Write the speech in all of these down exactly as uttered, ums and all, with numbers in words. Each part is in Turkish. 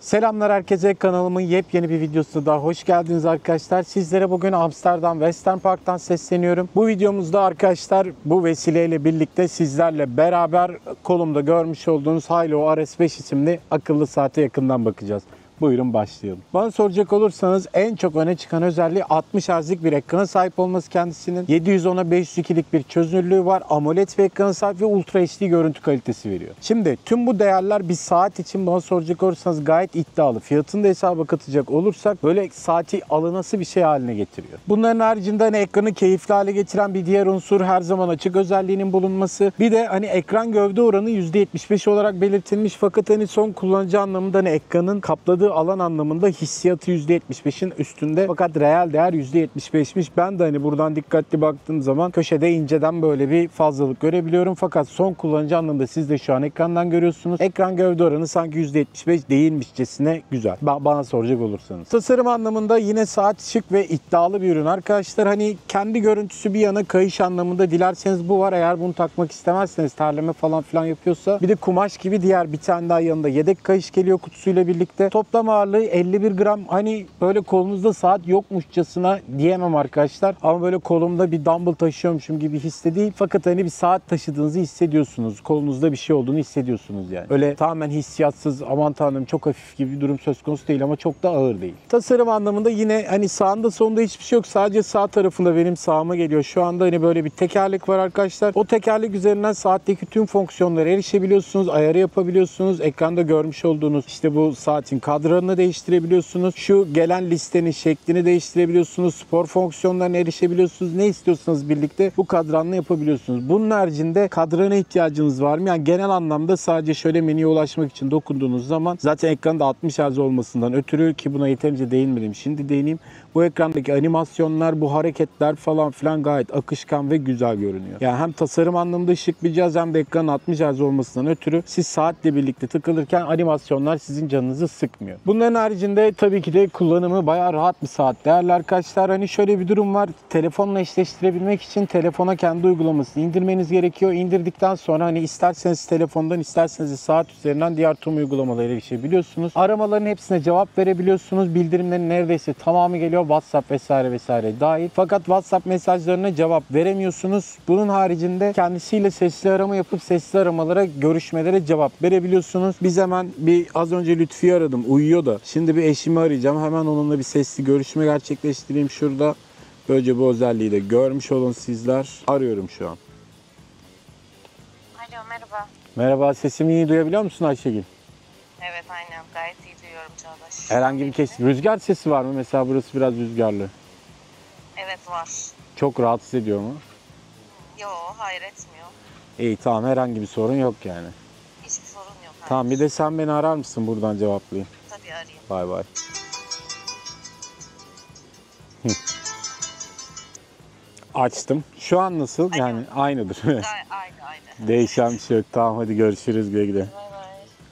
Selamlar herkese, kanalımın yepyeni bir videosuna daha hoş geldiniz arkadaşlar. Sizlere bugün Amsterdam Western Park'tan sesleniyorum. Bu videomuzda arkadaşlar bu vesileyle birlikte sizlerle beraber kolumda görmüş olduğunuz Haylou R S beş isimli akıllı saate yakından bakacağız. Buyurun başlayalım. Bana soracak olursanız en çok öne çıkan özelliği altmış hertzlik bir ekrana sahip olması kendisinin. yedi yüz ona beş yüz ikilik bir çözünürlüğü var. AMOLED bir ekrana sahip ve Ultra H D görüntü kalitesi veriyor. Şimdi tüm bu değerler bir saat için bana soracak olursanız gayet iddialı. Fiyatını da hesaba katacak olursak böyle saati alınası bir şey haline getiriyor. Bunların haricinde hani ekranı keyifli hale getiren bir diğer unsur her zaman açık özelliğinin bulunması. Bir de hani ekran gövde oranı yüzde yetmiş beş olarak belirtilmiş. Fakat hani son kullanıcı anlamında hani ekranın kapladığı alan anlamında hissiyatı yüzde yetmiş beşin üstünde. Fakat reel değer yüzde yetmiş beşmiş. Ben de hani buradan dikkatli baktığım zaman köşede inceden böyle bir fazlalık görebiliyorum. Fakat son kullanıcı anlamında siz de şu an ekrandan görüyorsunuz. Ekran gövde oranı sanki yüzde yetmiş beş değilmişçesine güzel. Ba bana soracak olursanız. Tasarım anlamında yine saat şık ve iddialı bir ürün arkadaşlar. Hani kendi görüntüsü bir yana, kayış anlamında dilerseniz bu var. Eğer bunu takmak istemezseniz terleme falan filan yapıyorsa. Bir de kumaş gibi diğer bir tane daha yanında yedek kayış geliyor kutusuyla birlikte. Toplam ağırlığı elli bir gram. Hani böyle kolunuzda saat yokmuşçasına diyemem arkadaşlar. Ama böyle kolumda bir dumbbell taşıyormuşum gibi hissi değil. Fakat hani bir saat taşıdığınızı hissediyorsunuz. Kolunuzda bir şey olduğunu hissediyorsunuz yani. Öyle tamamen hissiyatsız, aman tanrım çok hafif gibi bir durum söz konusu değil ama çok da ağır değil. Tasarım anlamında yine hani sağında sonunda hiçbir şey yok. Sadece sağ tarafında benim sağıma geliyor. Şu anda hani böyle bir tekerlek var arkadaşlar. O tekerlek üzerinden saatteki tüm fonksiyonlara erişebiliyorsunuz. Ayarı yapabiliyorsunuz. Ekranda görmüş olduğunuz işte bu saatin kadranı değiştirebiliyorsunuz. Şu gelen listenin şeklini değiştirebiliyorsunuz. Spor fonksiyonlarına erişebiliyorsunuz. Ne istiyorsanız birlikte bu kadranla yapabiliyorsunuz. Bunun haricinde kadrana ihtiyacınız var mı? Yani genel anlamda sadece şöyle menüye ulaşmak için dokunduğunuz zaman zaten ekranda altmış hertz olmasından ötürü ki buna yeterince değinmedim. Şimdi değineyim. Bu ekrandaki animasyonlar, bu hareketler falan filan gayet akışkan ve güzel görünüyor. Yani hem tasarım anlamında şık bir cihaz hem de ekranın altmış hertz olmasından ötürü siz saatle birlikte tıkılırken animasyonlar sizin canınızı sıkmıyor. Bunların haricinde tabii ki de kullanımı bayağı rahat bir saat değerli arkadaşlar. Hani şöyle bir durum var. Telefonla eşleştirebilmek için telefona kendi uygulamasını indirmeniz gerekiyor. İndirdikten sonra hani isterseniz telefondan isterseniz saat üzerinden diğer tüm uygulamalara erişebiliyorsunuz. Aramaların hepsine cevap verebiliyorsunuz. Bildirimlerin neredeyse tamamı geliyor. WhatsApp vesaire vesaire dahil. Fakat WhatsApp mesajlarına cevap veremiyorsunuz. Bunun haricinde kendisiyle sesli arama yapıp sesli aramalara, görüşmelere cevap verebiliyorsunuz. Biz hemen bir az önce Lütfü'yü aradım. Uyuyor da. Şimdi bir eşimi arayacağım. Hemen onunla bir sesli görüşme gerçekleştireyim şurada. Böylece bu özelliği de görmüş olun sizler. Arıyorum şu an. Alo, merhaba. Merhaba. Sesimi iyi duyabiliyor musun Ayşegül? Evet, aynen. Gayet iyi duyuyorum Çağdaş. Herhangi bir kesin. Rüzgar sesi var mı? Mesela burası biraz rüzgarlı. Evet, var. Çok rahatsız ediyor mu? Yok, hayır etmiyor. İyi, tamam. Herhangi bir sorun yok yani. Hiçbir sorun yok. Hayır. Tamam, bir de sen beni arar mısın? Buradan cevaplayayım. Bay bay. Açtım. Şu an nasıl? Aynı. Yani aynıdır. Aynı aynı. Değişen bir şey yok. Tamam, hadi görüşürüz. Güle güle.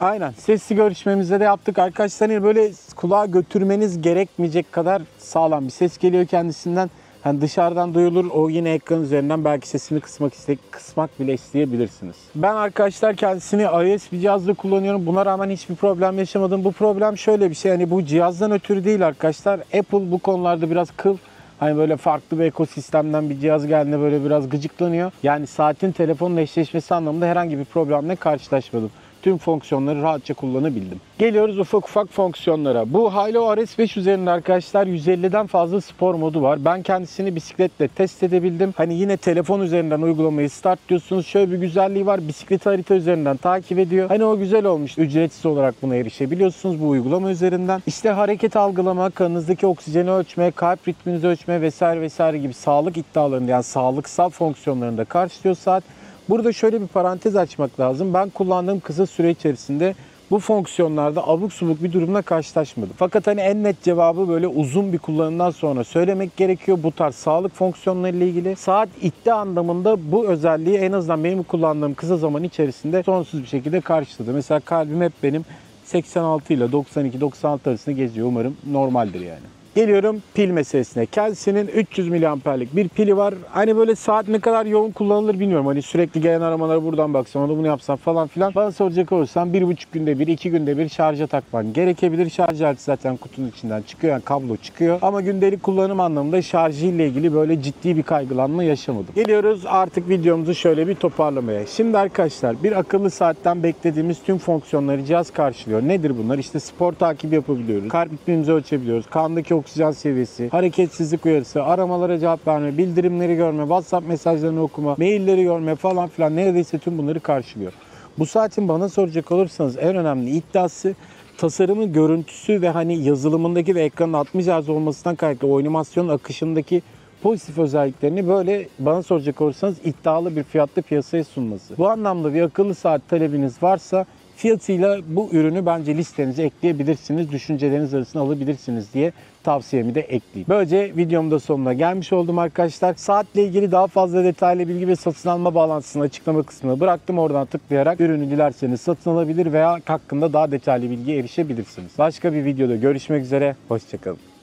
Aynen. Sesli görüşmemizde de yaptık. Arkadaşlar böyle kulağa götürmeniz gerekmeyecek kadar sağlam bir ses geliyor kendisinden. Yani dışarıdan duyulur, o yine ekran üzerinden belki sesini kısmak istek, kısmak bile isteyebilirsiniz. Ben arkadaşlar kendisini iOS bir cihazla kullanıyorum. Buna rağmen hiçbir problem yaşamadım. Bu problem şöyle bir şey, hani bu cihazdan ötürü değil arkadaşlar. Apple bu konularda biraz kıl. Hani böyle farklı bir ekosistemden bir cihaz geldiğinde böyle biraz gıcıklanıyor. Yani saatin telefonla eşleşmesi anlamında herhangi bir problemle karşılaşmadım. Tüm fonksiyonları rahatça kullanabildim. Geliyoruz ufak ufak fonksiyonlara. Bu Haylou R S beş üzerinde arkadaşlar yüz elliden fazla spor modu var. Ben kendisini bisikletle test edebildim. Hani yine telefon üzerinden uygulamayı start diyorsunuz. Şöyle bir güzelliği var. Bisiklet harita üzerinden takip ediyor. Hani o güzel olmuş. Ücretsiz olarak buna erişebiliyorsunuz bu uygulama üzerinden. İşte hareket algılama, kanınızdaki oksijeni ölçme, kalp ritminizi ölçme vesaire vesaire gibi sağlık iddialarında yani sağlıksal fonksiyonlarında karşılıyor saat. Burada şöyle bir parantez açmak lazım. Ben kullandığım kısa süre içerisinde bu fonksiyonlarda abuk subuk bir durumla karşılaşmadım. Fakat hani en net cevabı böyle uzun bir kullanımdan sonra söylemek gerekiyor. Bu tarz sağlık fonksiyonlarıyla ilgili saat iddia anlamında bu özelliği en azından benim kullandığım kısa zaman içerisinde sonsuz bir şekilde karşıladı. Mesela kalbim hep benim seksen altı ile doksan iki doksan altı arasında geziyor. Umarım normaldir yani. Geliyorum pil meselesine. Kendisinin üç yüz miliamperlik bir pili var. Hani böyle saat ne kadar yoğun kullanılır bilmiyorum. Hani sürekli gelen aramalara buradan baksan, onu bunu yapsan falan filan. Bana soracak olursan bir buçuk günde bir, iki günde bir şarja takman gerekebilir. Şarj aleti zaten kutunun içinden çıkıyor. Yani kablo çıkıyor. Ama gündelik kullanım anlamında şarjı ile ilgili böyle ciddi bir kaygılanma yaşamadım. Geliyoruz artık videomuzu şöyle bir toparlamaya. Şimdi arkadaşlar, bir akıllı saatten beklediğimiz tüm fonksiyonları cihaz karşılıyor. Nedir bunlar? İşte spor takibi yapabiliyoruz. Kalp ritmimizi ölçebiliyoruz. Kandaki oksijen seviyesi, hareketsizlik uyarısı, aramalara cevap verme, bildirimleri görme, WhatsApp mesajlarını okuma, mailleri görme falan filan, neredeyse tüm bunları karşılıyor. Bu saatin bana soracak olursanız en önemli iddiası tasarımı, görüntüsü ve hani yazılımındaki ve ekranın altmış hertz olmasından kaynaklı o animasyonun akışındaki pozitif özelliklerini böyle bana soracak olursanız iddialı bir fiyatlı piyasaya sunması. Bu anlamda bir akıllı saat talebiniz varsa fiyatıyla bu ürünü bence listenize ekleyebilirsiniz, düşünceleriniz arasına alabilirsiniz diye tavsiyemi de ekleyeyim. Böylece videomun da sonuna gelmiş oldum arkadaşlar. Saatle ilgili daha fazla detaylı bilgi ve satın alma bağlantısını açıklama kısmına bıraktım. Oradan tıklayarak ürünü dilerseniz satın alabilir veya hakkında daha detaylı bilgiye erişebilirsiniz. Başka bir videoda görüşmek üzere, hoşçakalın.